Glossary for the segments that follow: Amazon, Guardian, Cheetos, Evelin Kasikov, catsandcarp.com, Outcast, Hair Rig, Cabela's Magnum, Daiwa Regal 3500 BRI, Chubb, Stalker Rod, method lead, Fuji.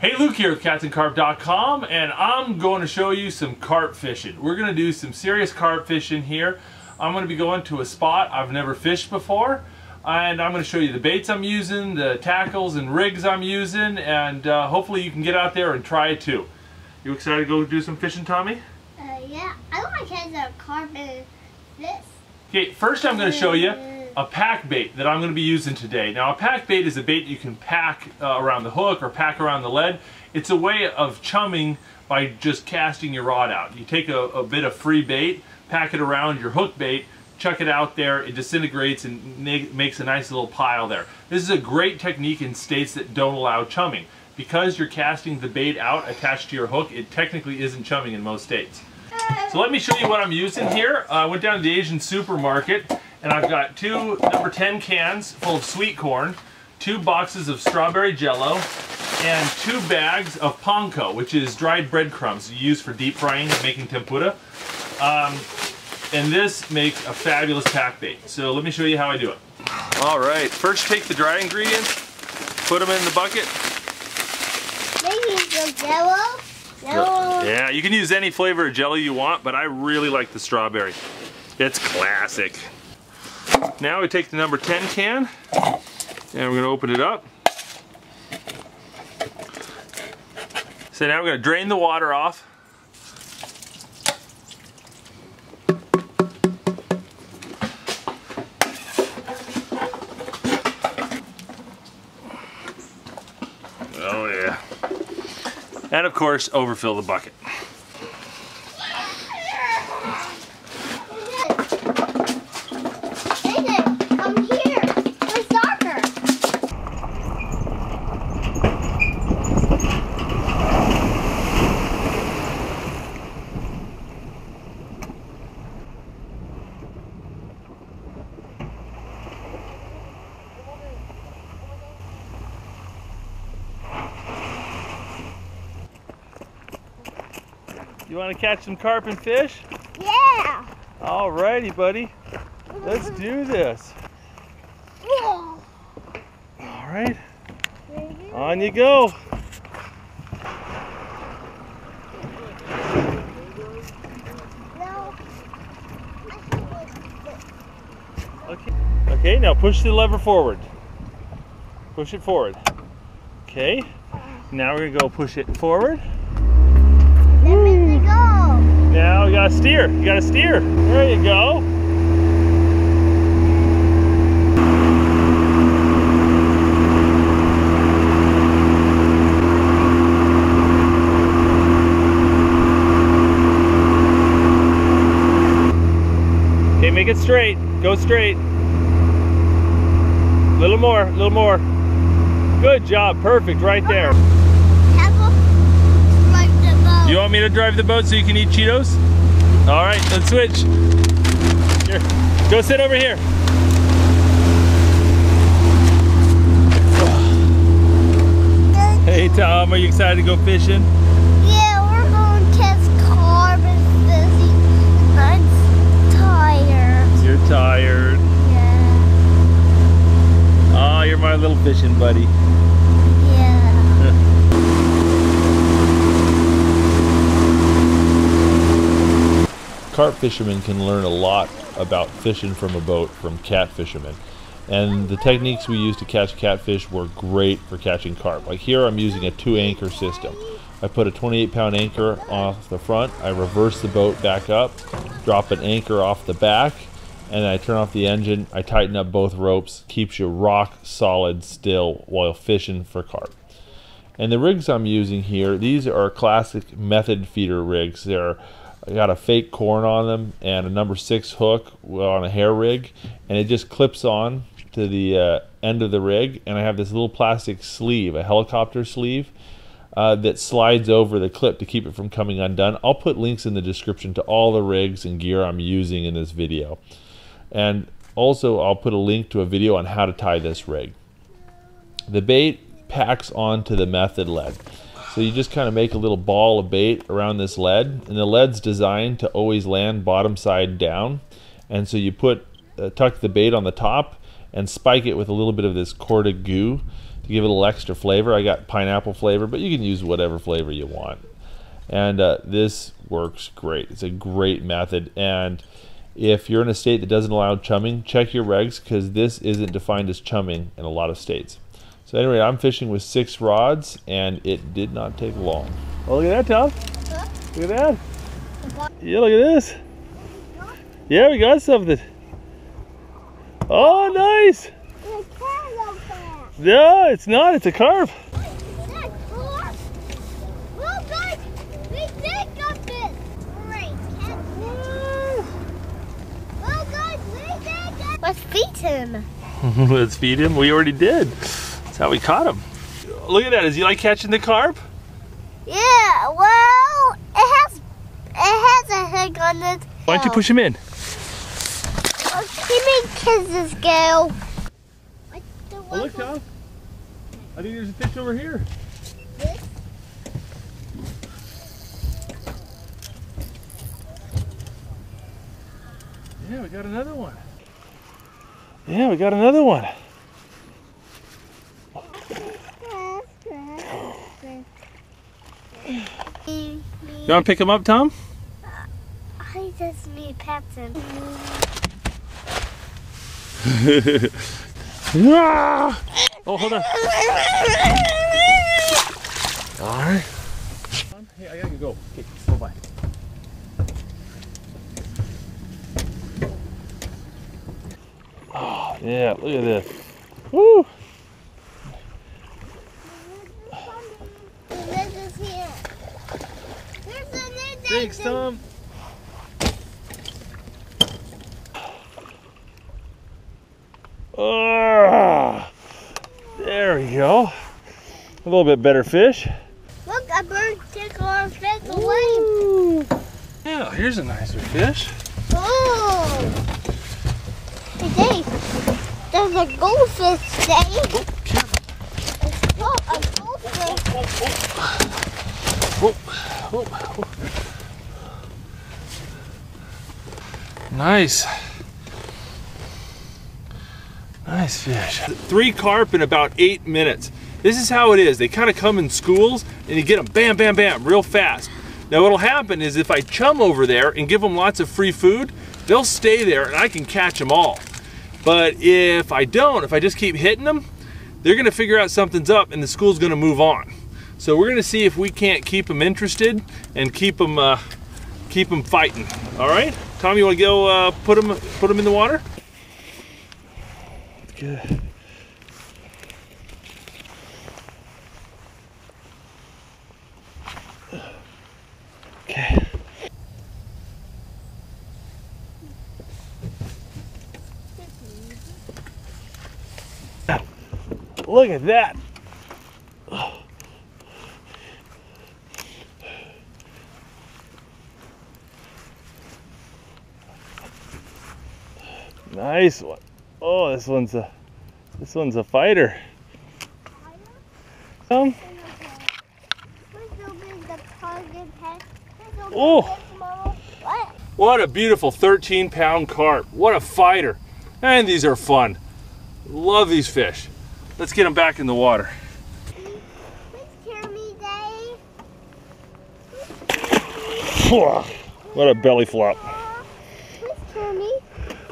Hey, Luke here with catsandcarp.com, and I'm going to show you some carp fishing. We're going to do some serious carp fishing here. I'm going to be going to a spot I've never fished before, and I'm going to show you the baits I'm using, the tackles and rigs I'm using, and hopefully you can get out there and try it too. You excited to go do some fishing, Tommy? Yeah, I want to catch a carp in this. Okay, first I'm going to show you a pack bait that I'm going to be using today. Now, a pack bait is a bait you can pack around the hook or pack around the lead. It's a way of chumming by just casting your rod out. You take a bit of free bait, pack it around your hook bait, chuck it out there, it disintegrates and makes a nice little pile there. This is a great technique in states that don't allow chumming. Because you're casting the bait out attached to your hook, it technically isn't chumming in most states. So let me show you what I'm using here. I went down to the Asian supermarket, and I've got two number 10 cans full of sweet corn, two boxes of strawberry jello, and two bags of panko, which is dried breadcrumbs you use for deep frying and making tempura. And this makes a fabulous pack bait. So let me show you how I do it. All right, first take the dry ingredients, put them in the bucket. Maybe the jello? Jello. Yeah, you can use any flavor of jello you want, but I really like the strawberry. It's classic. Now we take the number 10 can, and we're going to open it up. So now we're going to drain the water off. Oh yeah. And of course, overfill the bucket. You want to catch some carp and fish? Yeah! Alrighty, buddy. Let's do this. Yeah. Alright. On you go. Okay, now push the lever forward. Push it forward. Okay. Now we're going to go push it forward. Now we gotta steer. You gotta steer. There you go. Okay, make it straight. Go straight. A little more. A little more. Good job. Perfect. Right there. You want me to drive the boat so you can eat Cheetos? All right, let's switch. Here, go sit over here. Hey Tom, are you excited to go fishing? Yeah, we're going to catch carp and fish. I'm tired. You're tired? Yeah. Oh, you're my little fishing buddy. Carp fishermen can learn a lot about fishing from a boat from cat fishermen, and the techniques we used to catch catfish were great for catching carp. Like here I'm using a 2-anchor system. I put a 28-pound anchor off the front, I reverse the boat back up, drop an anchor off the back, and I turn off the engine, I tighten up both ropes, keeps you rock solid still while fishing for carp. And the rigs I'm using here, these are classic method feeder rigs. They're I got a fake corn on them and a number 6 hook on a hair rig, and it just clips on to the end of the rig, and I have this little plastic sleeve, a helicopter sleeve, that slides over the clip to keep it from coming undone. I'll put links in the description to all the rigs and gear I'm using in this video, and also I'll put a link to a video on how to tie this rig. The bait packs onto the method lead. So you just kind of make a little ball of bait around this lead, and the lead's designed to always land bottom side down, and so you tuck the bait on the top and spike it with a little bit of this corded goo to give it a little extra flavor. I got pineapple flavor, but you can use whatever flavor you want. And this works great. It's a great method. And if you're in a state that doesn't allow chumming, check your regs, because this isn't defined as chumming in a lot of states. So anyway, I'm fishing with 6 rods, and it did not take long. Oh, look at that, Tom. Huh? Look at that. Yeah, look at this. Yeah, we got something. Oh, nice. No, it's not. It's a carp. Let's feed him. Let's feed him. We already did. That's how we caught him. Look at that. Is he like catching the carp? Yeah. Well, it has a hook on it. Why don't you push him in? Well, he made kisses go. Oh, look, Tom. I think there's a fish over here. This? Yeah, we got another one. Yeah, we got another one. You want to pick him up, Tom? I just need to pat him. Ah! Oh, hold on. All right. Hey, I gotta go. Okay, bye-bye. Oh, yeah, look at this. Woo! Thanks, Tom. There we go. A little bit better fish. Look, a bird took our fish away. Yeah, here's a nicer fish. Oh! Hey, there's a goldfish today. It's not a goldfish. Whoa, whoa, whoa. Nice. Nice fish. 3 carp in about 8 minutes. This is how it is. They kind of come in schools and you get them bam, bam, bam, real fast. Now what'll happen is if I chum over there and give them lots of free food, they'll stay there and I can catch them all. But if I don't, if I just keep hitting them, they're gonna figure out something's up and the school's gonna move on. So we're gonna see if we can't keep them interested and keep them fighting. All right, Tom, you wanna go put them in the water? Good. Okay. Look at that. Oh. Nice one. Oh, this one's a fighter. Oh, what a beautiful 13-pound carp. What a fighter. And these are fun. Love these fish. Let's get them back in the water. What a belly flop.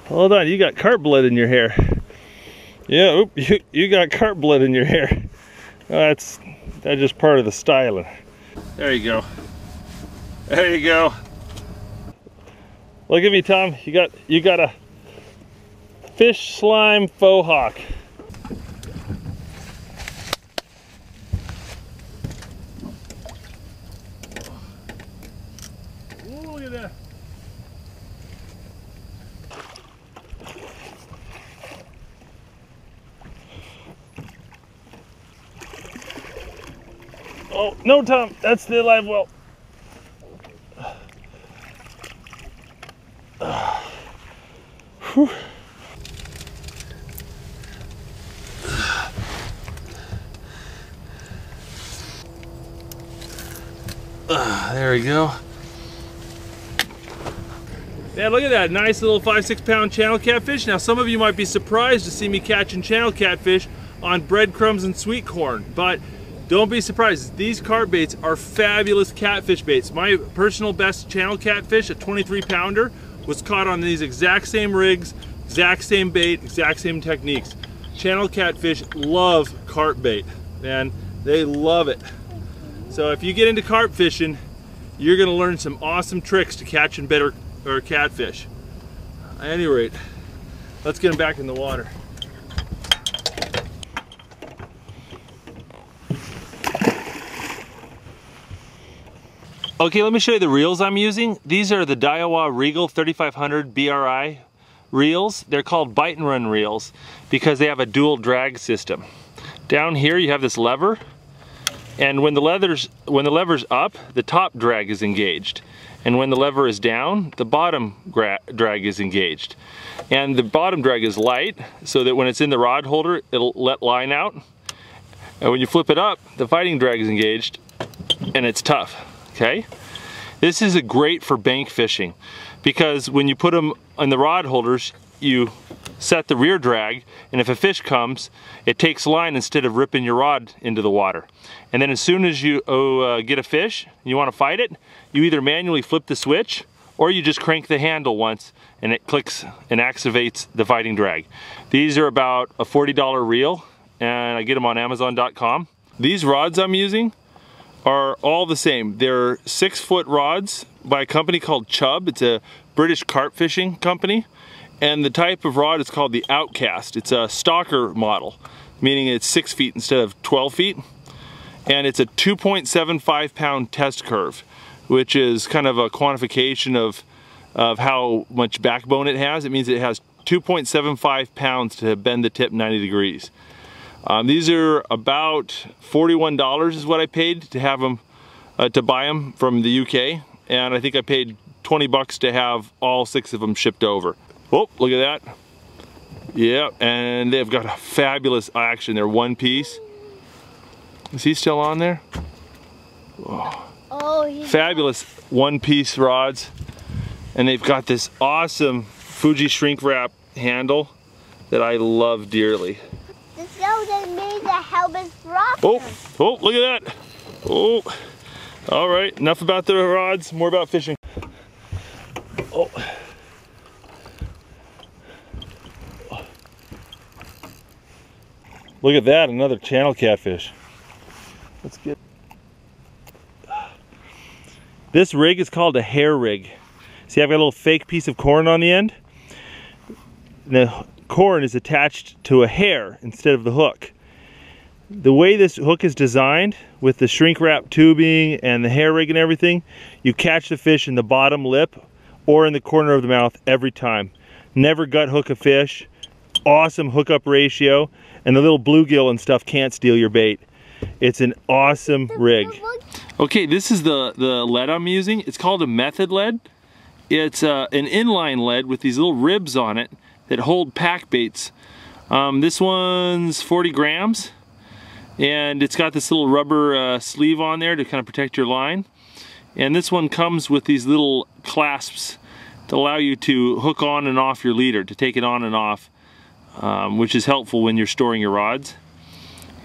Hold on, you got carp blood in your hair. Yeah, oop, you got carp blood in your hair. Well, that's just part of the styling. There you go. There you go. Look at me, Tom. You got a fish slime faux hawk. Oh, no, Tom, that's the live well. There we go. Yeah, look at that, nice little 5-6 pound channel catfish. Now some of you might be surprised to see me catching channel catfish on breadcrumbs and sweet corn, but don't be surprised. These carp baits are fabulous catfish baits. My personal best channel catfish, a 23 pounder, was caught on these exact same rigs, exact same bait, exact same techniques. Channel catfish love carp bait, man. They love it. So if you get into carp fishing, you're gonna learn some awesome tricks to catching better or catfish. At any rate, let's get them back in the water. Okay, let me show you the reels I'm using. These are the Daiwa Regal 3500 BRI reels. They're called bite and run reels because they have a dual drag system. Down here you have this lever, and when the lever's up, the top drag is engaged. And when the lever is down, the bottom drag is engaged. And the bottom drag is light so that when it's in the rod holder, it'll let line out. And when you flip it up, the fighting drag is engaged and it's tough. Okay, this is great for bank fishing because when you put them on the rod holders, you set the rear drag, and if a fish comes, it takes line instead of ripping your rod into the water. And then as soon as you get a fish and you want to fight it, you either manually flip the switch or you just crank the handle once and it clicks and activates the fighting drag. These are about a $40 reel, and I get them on Amazon.com. These rods I'm using are all the same. They're 6-foot rods by a company called Chubb. It's a British carp fishing company. And the type of rod is called the Outcast. It's a stalker model, meaning it's 6 feet instead of 12 feet. And it's a 2.75 pound test curve, which is kind of a quantification of how much backbone it has. It means it has 2.75 pounds to bend the tip 90 degrees. These are about $41 is what I paid to have them, to buy them from the UK, and I think I paid 20 bucks to have all 6 of them shipped over. Oh, look at that. Yeah, and they've got a fabulous action. They're one piece. Is he still on there? Oh, fabulous one piece rods, and they've got this awesome Fuji shrink wrap handle that I love dearly. Oh, look at that. Oh, all right, enough about the rods, more about fishing. Oh. Look at that, another channel catfish. Let's get... This rig is called a hair rig. See, I've got a little fake piece of corn on the end. The corn is attached to a hair instead of the hook. The way this hook is designed, with the shrink wrap tubing and the hair rig and everything, you catch the fish in the bottom lip or in the corner of the mouth every time. Never gut hook a fish. Awesome hookup ratio, and the little bluegill and stuff can't steal your bait. It's an awesome rig. Okay, this is the lead I'm using. It's called a method lead. It's an inline lead with these little ribs on it that hold pack baits. This one's 40 grams, and it's got this little rubber sleeve on there to kind of protect your line. And this one comes with these little clasps to allow you to hook on and off your leader, to take it on and off, which is helpful when you're storing your rods.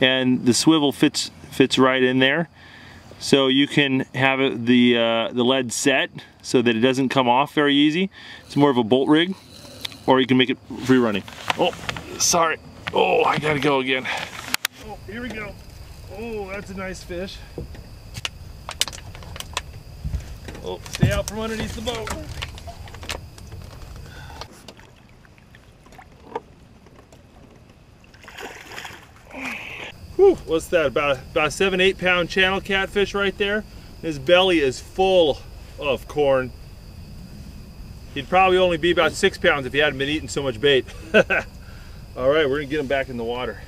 And the swivel fits right in there, so you can have it, the lead set so that it doesn't come off very easy. It's more of a bolt rig, or you can make it free running. Oh, sorry. Oh, I gotta go again. Oh, here we go. Oh, that's a nice fish. Oh, stay out from underneath the boat. Whew, what's that? About a 7-8 pound channel catfish right there. His belly is full of corn. He'd probably only be about 6 pounds if he hadn't been eating so much bait. All right, we're gonna get him back in the water.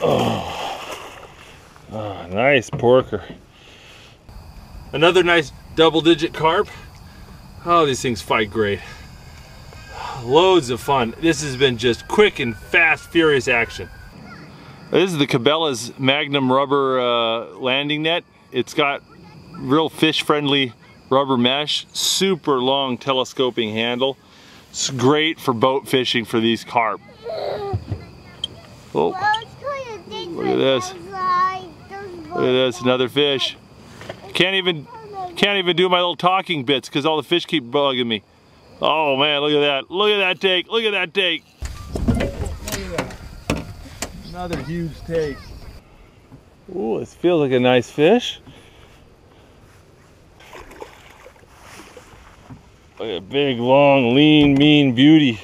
Oh, oh, nice porker. Another nice double-digit carp. Oh, these things fight great. Loads of fun. This has been just quick and fast, furious action. This is the Cabela's Magnum rubber landing net. It's got real fish-friendly rubber mesh, super long telescoping handle. It's great for boat fishing for these carp. Oh, look at this. Look at this, another fish. Can't even do my little talking bits because all the fish keep bugging me. Oh man, look at that. Look at that take. Look at that take. Another huge take. Ooh, this feels like a nice fish. Look at a big, long, lean, mean beauty.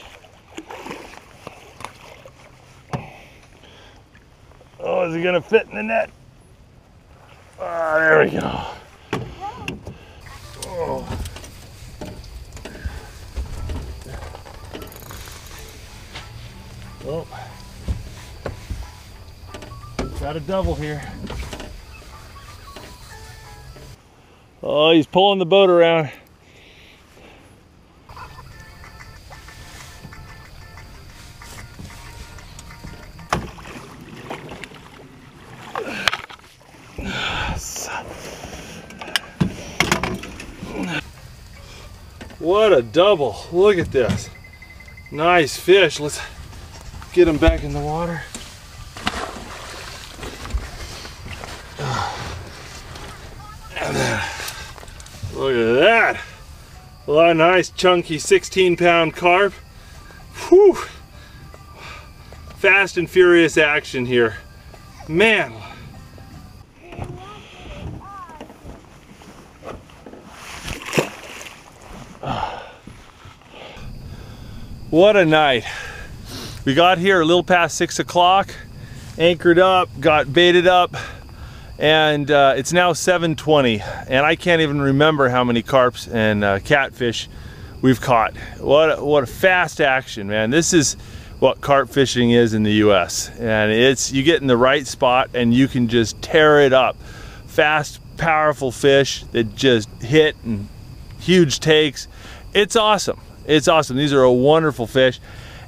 Oh, is it gonna fit in the net? Ah, there we go. Oh. Oh. Got a double here. Oh, he's pulling the boat around. What a double. Look at this. Nice fish. Let's get him back in the water. Look at that. Well, a nice chunky 16-pound carp. Whew. Fast and furious action here. Man. What a night. We got here a little past 6 o'clock, anchored up, got baited up, and it's now 7:20, and I can't even remember how many carps and catfish we've caught. What a fast action, man. This is what carp fishing is in the US, and it's, you get in the right spot and you can just tear it up. Fast, powerful fish that just hit and huge takes. It's awesome. It's awesome. These are a wonderful fish,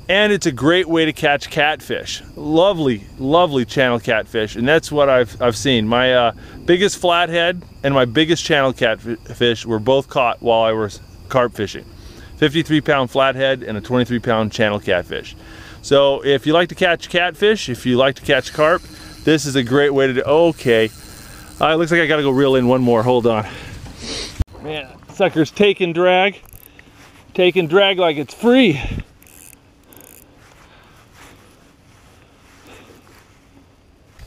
and it's a great way to catch catfish. Lovely, lovely channel catfish, and that's what I've seen. My biggest flathead and my biggest channel catfish were both caught while I was carp fishing. 53-pound flathead and a 23-pound channel catfish. So if you like to catch catfish, if you like to catch carp, this is a great way to do. Okay, it looks like I gotta go reel in one more. Hold on. Man, sucker's taking drag. Take and drag like it's free.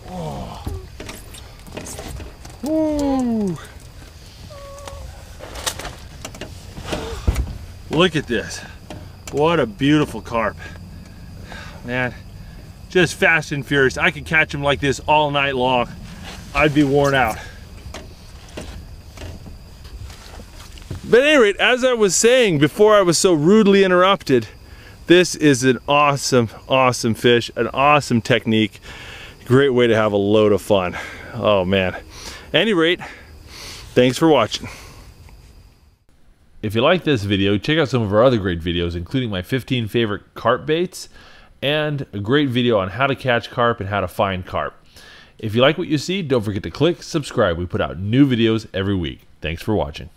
Oh. Woo. Look at this. What a beautiful carp. Man, just fast and furious. I could catch them like this all night long. I'd be worn out. But at any rate, as I was saying before I was so rudely interrupted, this is an awesome, awesome fish, an awesome technique. Great way to have a load of fun. Oh man. At any rate, thanks for watching. If you like this video, check out some of our other great videos, including my 15 favorite carp baits and a great video on how to catch carp and how to find carp. If you like what you see, don't forget to click subscribe. We put out new videos every week. Thanks for watching.